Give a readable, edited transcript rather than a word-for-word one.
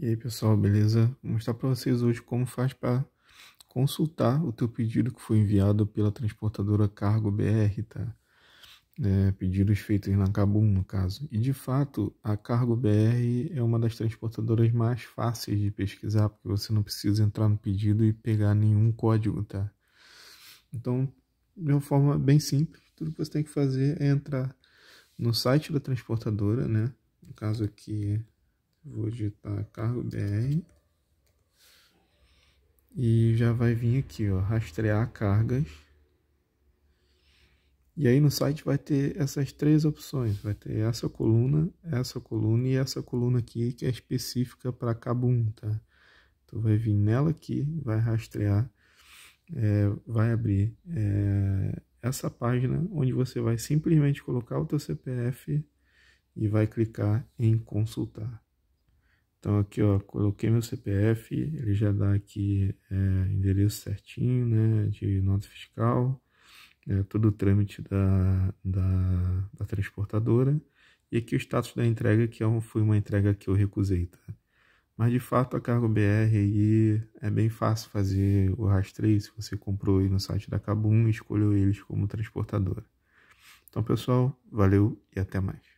E aí pessoal, beleza? Vou mostrar para vocês hoje como faz para consultar o teu pedido que foi enviado pela transportadora CargoBR, tá? Pedidos feitos na KaBuM, no caso. E de fato, a CargoBR é uma das transportadoras mais fáceis de pesquisar, porque você não precisa entrar no pedido e pegar nenhum código, tá? Então, de uma forma bem simples, tudo que você tem que fazer é entrar no site da transportadora, né? No caso aqui, vou digitar CargoBR e já vai vir aqui, ó, rastrear cargas. E aí no site vai ter essas três opções, vai ter essa coluna e essa coluna aqui que é específica para KaBuM, tá? Então vai vir nela aqui, vai rastrear, vai abrir essa página onde você vai simplesmente colocar o teu CPF e vai clicar em consultar. Então aqui, ó, coloquei meu CPF, ele já dá aqui endereço certinho, né, de nota fiscal, todo o trâmite da transportadora, e aqui o status da entrega, que foi uma entrega que eu recusei, tá? Mas de fato a CargoBR aí é bem fácil fazer o rastreio se você comprou aí no site da KaBuM e escolheu eles como transportadora. Então pessoal, valeu e até mais.